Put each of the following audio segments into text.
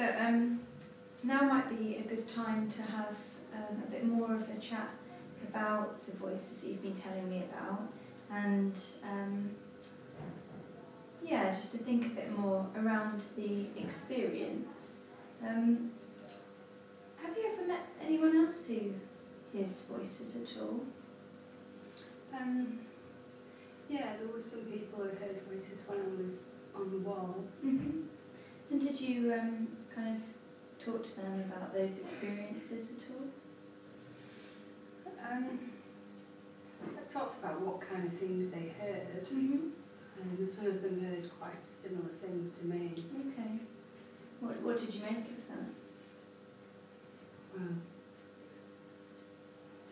So now might be a good time to have a bit more of a chat about the voices that you've been telling me about, and yeah, just to think a bit more around the experience. Have you ever met anyone else who hears voices at all? Yeah, there were some people who heard voices when I was on the wards. Mm-hmm. And did you kind of talk to them about those experiences at all? I talked about what kind of things they heard. Mm-hmm. And some of them heard quite similar things to me. Okay. What did you make of that? Well,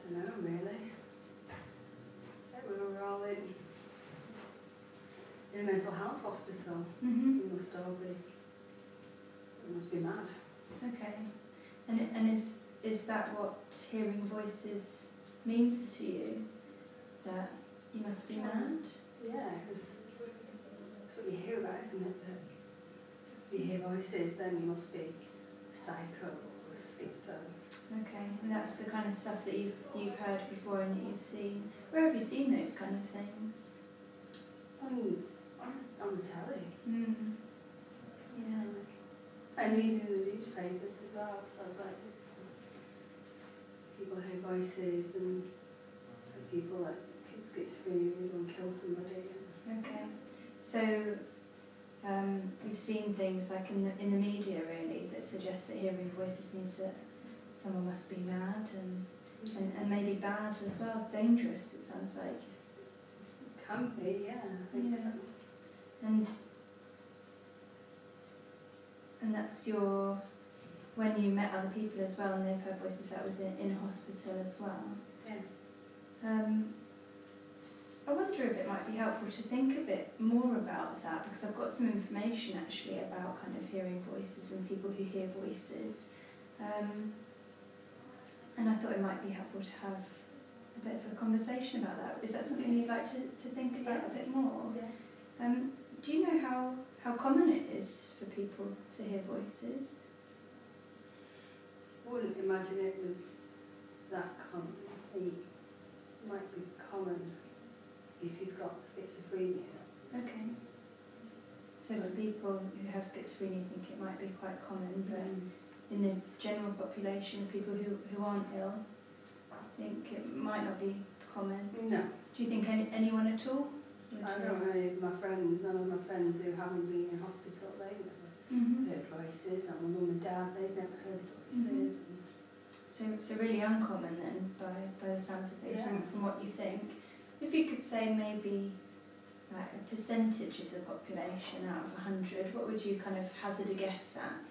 I don't know really. We were all in a mental health hospital. Mm-hmm. We must all be. We must be mad. Okay. And is that what hearing voices means to you? That you must be mad? Yeah, because that's what you hear about, isn't it? That if you hear voices, then you must be psycho or schizo. Okay, and that's the kind of stuff that you've heard before and that you've seen. Where have you seen those kind of things? On the telly. Mm. Yeah. And reading the newspapers as well, so like people hear voices and people like kids get free and kill somebody. Okay, so we've seen things like in the media really that suggest that hearing voices means that someone must be mad and maybe bad as well. It's dangerous, it sounds like. It can be, yeah. I think so. And that's your... When you met other people as well and they've heard voices, that was in hospital as well. Yeah. I wonder if it might be helpful to think a bit more about that, because I've got some information actually about kind of hearing voices and people who hear voices. And I thought it might be helpful to have a bit of a conversation about that. Is that something you'd like to think about a bit more? Yeah. Do you know how common it is for people to hear voices? I wouldn't imagine it was that common. It might be common if you've got schizophrenia. Okay. So for people who have schizophrenia, I think it might be quite common, but... In the general population, people who aren't ill, I think it might not be common. No. Do you think anyone at all? I don't know any of my friends. None of my friends who haven't been in hospital, they've never heard voices. And my mum and dad, they've never heard voices. Mm-hmm. So really uncommon then, by the sounds of things, from what you think. If you could say maybe like a percentage of the population out of 100, what would you kind of hazard a guess at?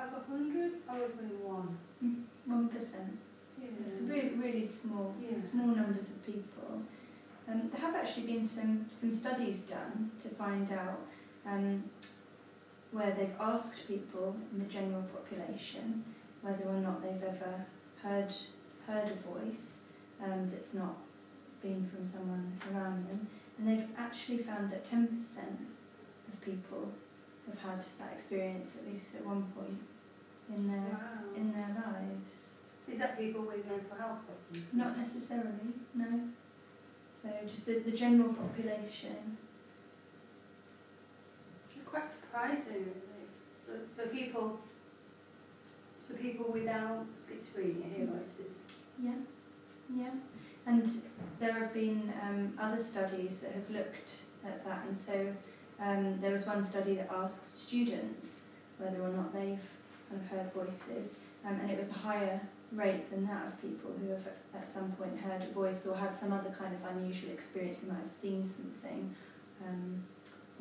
Out of 100, probably 1%. 1%. Yeah. It's really, really small, small numbers of people. There have actually been some studies done to find out where they've asked people in the general population whether or not they've ever heard a voice that's not been from someone around them, and they've actually found that 10% of people have had that experience at least at one point in their lives. Is that people with mental health problems? Not necessarily, no. So just the general population. It's quite surprising. So people without schizophrenia hear voices. Yeah, yeah. And there have been other studies that have looked at that, and so. There was one study that asked students whether or not they've kind of heard voices, and it was a higher rate than that of people who have at some point heard a voice or had some other kind of unusual experience. They might have seen something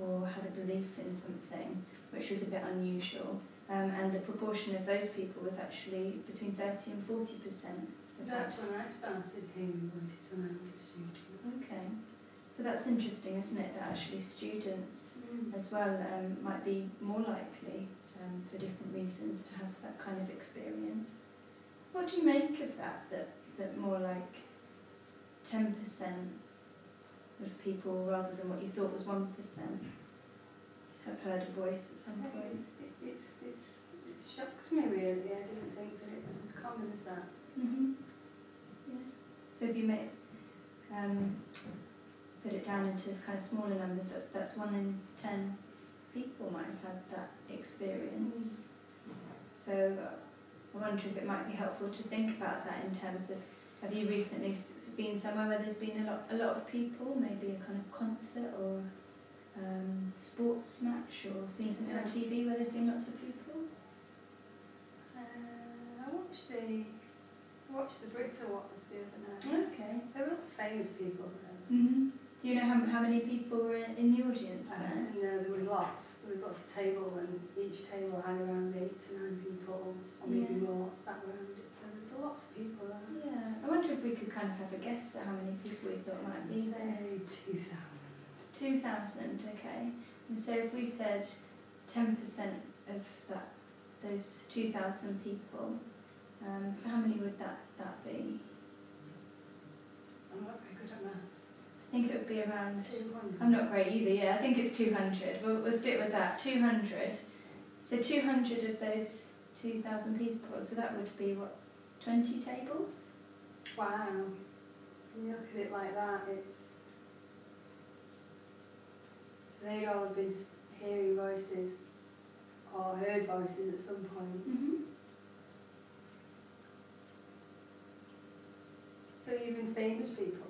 or had a belief in something, which was a bit unusual. And the proportion of those people was actually between 30 and 40%. That's when I started hearing voices when I was a student. Okay. So that's interesting, isn't it, that actually students as well might be more likely for different reasons to have that kind of experience. What do you make of that more like 10% of people rather than what you thought was 1%? have heard a voice at some point. It's shocked me really. I didn't think that it was as common as that. Mm-hmm. Yeah. So if you may put it down into kind of smaller numbers, that's 1 in 10 people might have had that experience. Mm. So I wonder if it might be helpful to think about that in terms of, have you recently been somewhere where there's been a lot of people, maybe a kind of concert or sports match, or seen something on TV where there's been lots of people? I watched the BRIT Awards the other night. Okay. They were famous people though. Mm-hmm. Do you know how many people were in the audience there? No, there was lots. There was lots of table, and each table had around 8 to 9 people, or maybe more, sat around it. So there's lots of people there. Yeah. I wonder if we could kind of have a guess at how many people we thought might be there. I'd say 2,000. 2,000, okay. And so if we said 10% of that, those 2,000 people, so how many would that be? I'm not very good at maths. I think it would be around... 200. I'm not great either, yeah. I think it's 200. We'll stick with that. 200. So 200 of those 2,000 people, so that would be, what, 20 tables? Wow. When you look at it like that, it's... They'd all have been hearing voices or heard voices at some point. Mm-hmm. So even famous people.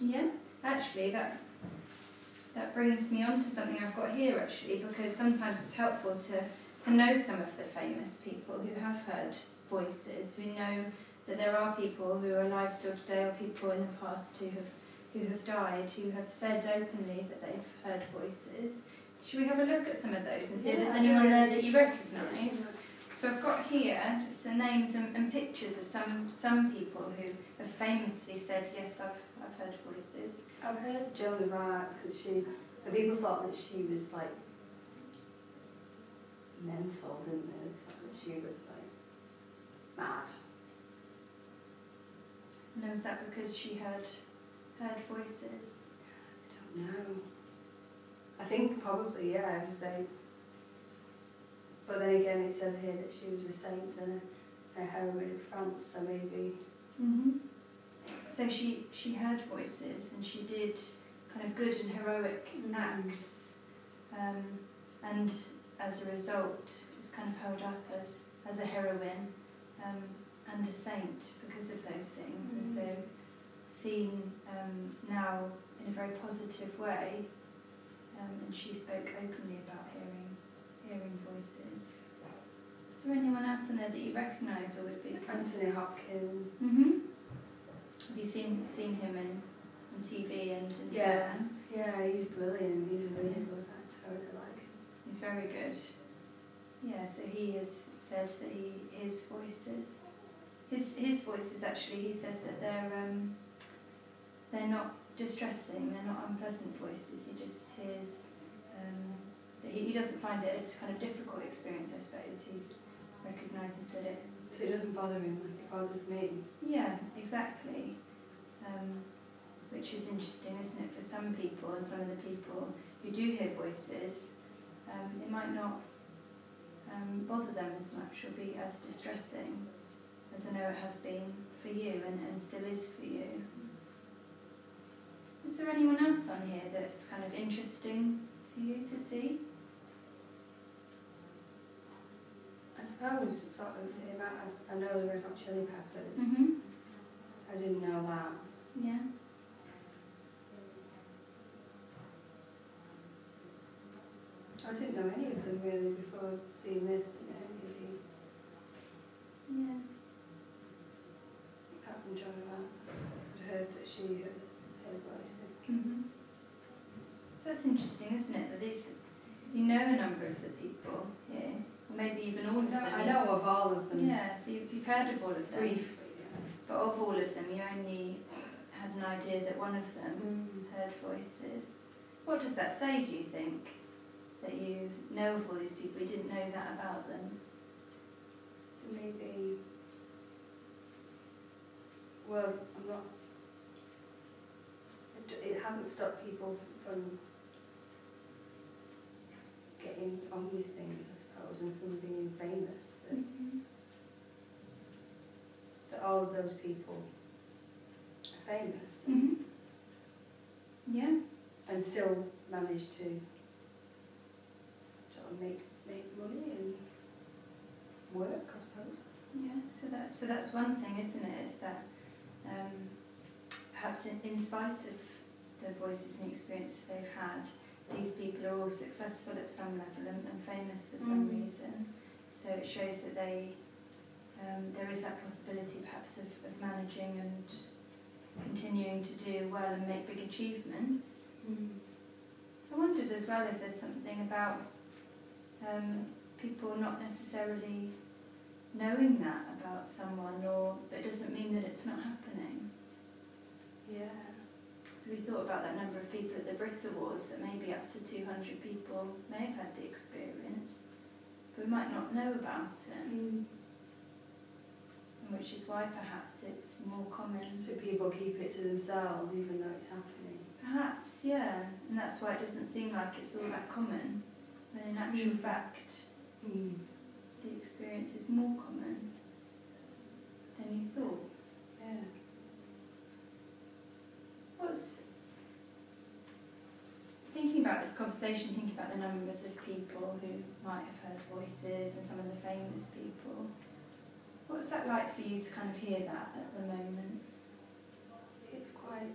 Yeah, actually that brings me on to something I've got here actually, because sometimes it's helpful to know some of the famous people who have heard voices. We know that there are people who are alive still today, or people in the past who have died, who have said openly that they've heard voices. Should we have a look at some of those and see if there's anyone there that you recognise? So I've got here just the names and pictures of some people who have famously said, yes, I've heard voices. I've heard Joan of Arc, that people thought that she was like mental, didn't they? That she was like mad. And was that because she heard voices? I don't know. I think probably, yeah, because they... But then again, it says here that she was a saint and a heroine of France, so maybe... Mm-hmm. So she heard voices, and she did kind of good and heroic acts, and as a result is kind of held up as a heroine and a saint because of those things. Mm-hmm. And so... seen now in a very positive way, and she spoke openly about hearing voices. Is there anyone else in there that you recognise or would be? Anthony Hopkins. Mm-hmm. Have you seen him on TV and films? Yeah, he's brilliant. He's a really good actor. I really like him. He's very good. Yeah, so he has said that his voices. His voices actually. He says that they're not distressing, they're not unpleasant voices, he just hears, he doesn't find it a kind of difficult experience, I suppose. He recognises that it... So it doesn't bother him like it bothers me. Yeah, exactly. Which is interesting, isn't it, for some people, and some of the people who do hear voices, it might not bother them as much or be as distressing as I know it has been for you and still is for you. Is there anyone else on here that's kind of interesting to you to see? I suppose sort of about, I know the Red Hot Chili Peppers. Mm-hmm. I didn't know that. Yeah. I didn't know any of them really before seeing this, you know, any of these. Yeah. Apart from Joan of Arc, I'd heard that she had. Mm-hmm. That's interesting, isn't it? That these, you know, a number of the people here, or maybe even all of them. I know of all of them. Yeah, so you've heard of all of them. Briefly, yeah. But of all of them, you only had an idea that one of them heard voices. What does that say, do you think? That you know of all these people, you didn't know that about them? So maybe... Well, I'm not... It hasn't stopped people from getting on with things, I suppose, and from being famous, that, that all of those people are famous. Mm-hmm. Yeah. And still manage to sort of make money and work, I suppose. Yeah, so that's one thing, isn't it? It's that perhaps in spite of the voices and the experiences they've had, these people are all successful at some level and famous for some reason. So it shows that there is that possibility perhaps of managing and continuing to do well and make big achievements. I wondered as well if there's something about people not necessarily knowing that about someone, but it doesn't mean that it's not happening. Yeah. So we thought about that number of people at the BRIT Awards, that maybe up to 200 people may have had the experience, but might not know about it. And which is why perhaps it's more common. So people keep it to themselves even though it's happening. Perhaps, yeah. And that's why it doesn't seem like it's all that common, when in actual fact the experience is more common than you thought. Yeah. Thinking about this conversation, thinking about the numbers of people who might have heard voices and some of the famous people, what's that like for you to kind of hear that at the moment? It's quite...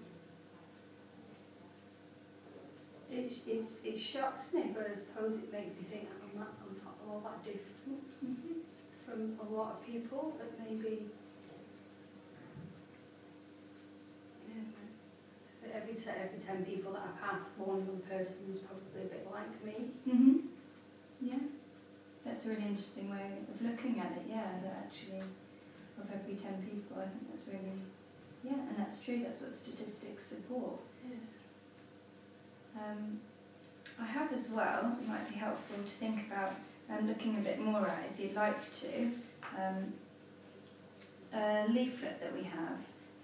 It shocks me, but I suppose it makes me think I'm not all that different from a lot of people that maybe... Every 10 people that I pass, one of them person's probably a bit like me. Yeah, that's a really interesting way of looking at it. Yeah, that actually, of every 10 people, I think that's really, yeah, and that's true. That's what statistics support. Yeah. I have as well. It might be helpful to think about looking a bit more at, if you'd like to, a leaflet that we have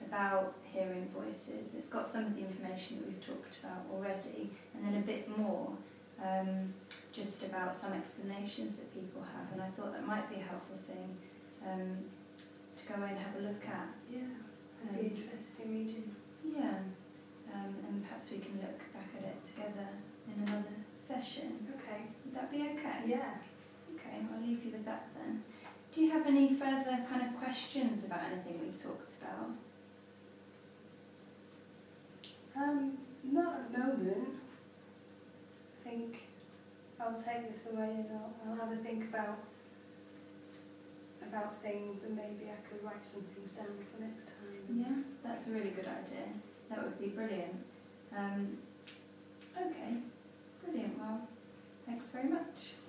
about hearing voices. It's got some of the information that we've talked about already, and then a bit more just about some explanations that people have, and I thought that might be a helpful thing to go away and have a look at. Yeah, it'd be interesting reading. Yeah, and perhaps we can look back at it together in another session. Okay. Would that be okay? Yeah. Okay, I'll leave you with that then. Do you have any further kind of questions about anything we've talked about? Not at the moment. I think I'll take this away and I'll have a think about things, and maybe I could write some things down for next time. Yeah, that's a really good idea. That would be brilliant. Okay, brilliant. Well, thanks very much.